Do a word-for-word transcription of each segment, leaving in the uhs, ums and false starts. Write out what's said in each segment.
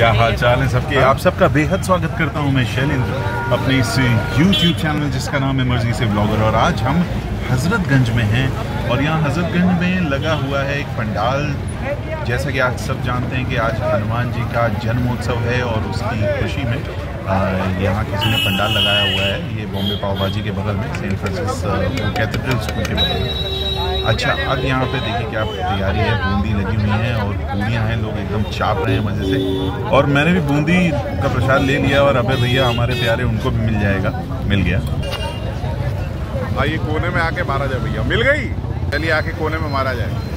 क्या हाल चाल है सबके। आप सबका बेहद स्वागत करता हूं मैं शैलेंद्र अपने इस यूट्यूब चैनल जिसका नाम है मर्जी से ब्लॉगर। और आज हम हज़रतगंज में हैं और यहाँ हज़रतगंज में लगा हुआ है एक पंडाल। जैसा कि आप सब जानते हैं कि आज हनुमान जी का जन्मोत्सव है और उसकी खुशी में यहाँ किसी ने पंडाल लगाया हुआ है। ये बॉम्बे पाव भाजी के बगल में सेंट फ्रांसिस कैथीड्रल स्कूल के बगल में। अच्छा, अब यहाँ पे देखिए क्या तैयारी है, बूंदी लगी हुई है और पूड़ियाँ हैं, लोग एकदम चाप रहे हैं मज़े से। और मैंने भी बूंदी का प्रसाद ले लिया और अबे भैया हमारे प्यारे उनको भी मिल जाएगा, मिल गया। आइए कोने में आके मारा जाए भैया, मिल गई। चलिए आके कोने में मारा जाए।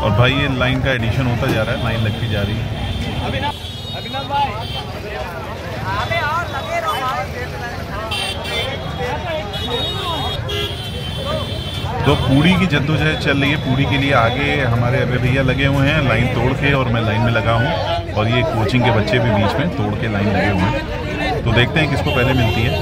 और भाई ये लाइन का एडिशन होता जा रहा है, लाइन लगती जा रही है। तो पूरी की जद्दोजहद चल रही है। पूरी के लिए आगे हमारे अबे भैया लगे हुए हैं लाइन तोड़ के, और मैं लाइन में लगा हूँ और ये कोचिंग के बच्चे भी बीच में तोड़ के लाइन लगे हुए हैं। तो देखते हैं किसको पहले मिलती है।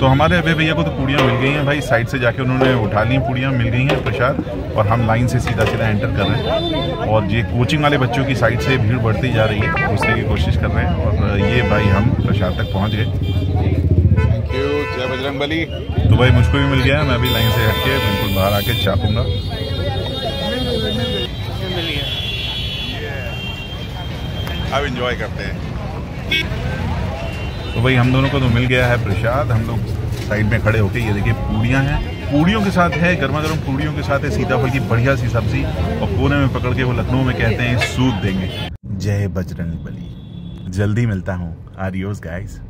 तो हमारे अबे भैया को तो पूड़ियाँ मिल गई हैं भाई, साइड से जाके उन्होंने उठा ली पूड़ियाँ, मिल गई हैं प्रसाद। और हम लाइन से सीधा सीधा एंटर कर रहे हैं और ये कोचिंग वाले बच्चों की साइड से भीड़ बढ़ती जा रही है, घुसने की कोशिश कर रहे हैं। और ये भाई हम प्रसाद तक पहुँच गए। थैंक यू, जय बजरंग बली। तो भाई मुझको भी मिल गया, मैं अभी लाइन से हट के बिल्कुल बाहर आके छापूँगा। अब एंजॉय करते हैं। तो भाई हम दोनों को तो मिल गया है प्रसाद। हम लोग साइड में खड़े होके ये देखिए पूड़ियाँ हैं, पूड़ियों के साथ है गर्मा गर्म पूड़ियों के साथ है सीताफल की बढ़िया सी सब्जी। और कोने में पकड़ के वो लखनऊ में कहते हैं सूद देंगे। जय बजरंग बली, जल्दी मिलता हूँ। आरियोस गाइस।